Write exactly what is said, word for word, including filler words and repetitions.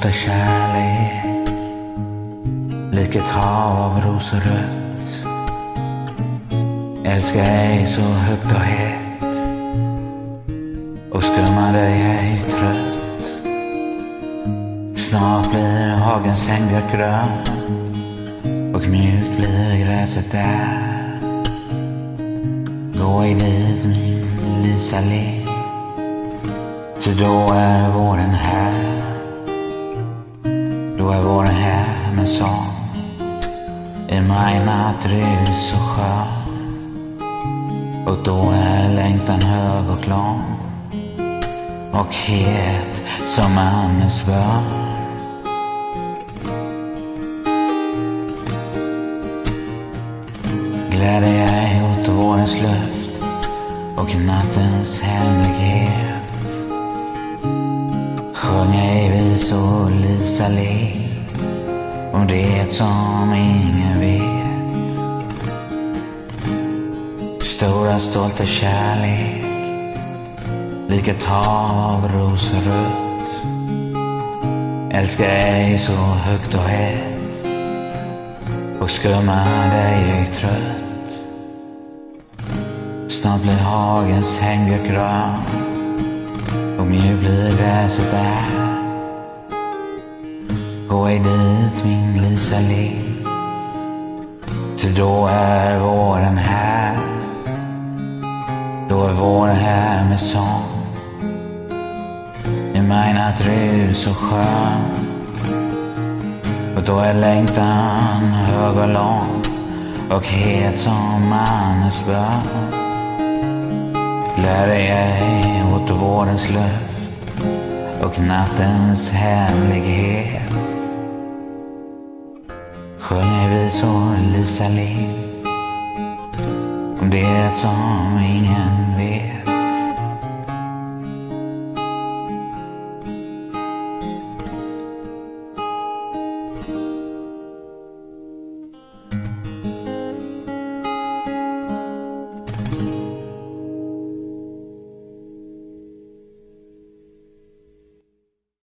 hjärta kärlek, lik ett hav av rosenrött. Älska ej så högt och hett, och skumma dig ej trött. Snart blir hagens hängbjörk grön, och mjukt blir gräset där. Gå i dit min Lisa lek, ty då är våren här. Då är våren här med sång, i majnatt rus och skön. Och då är längtan hög och lång, och het som Annes bön. Gläd dig ej åt vårens luft och nattens hemlighet. Sjung ej visor, Lisa lek, om det som ingen vet. Stora stolta kärlek, lik ett hav av rosenrött. Älska ej så högt och hett, och skumma dig ej trött. Snart blir hagens hängbjörk grön, och mjukt blir gräset där. Gå ej dit min Lisa lek, ty då är våren här. Då är våren här med sång, i majnatt rus och skön. Och då är längtan hög och lång, och het som Annes bön. Gläd dig ej åt vårens luft och nattens hemlighet. Sjung ej visor, Lisa lek, om det som ingen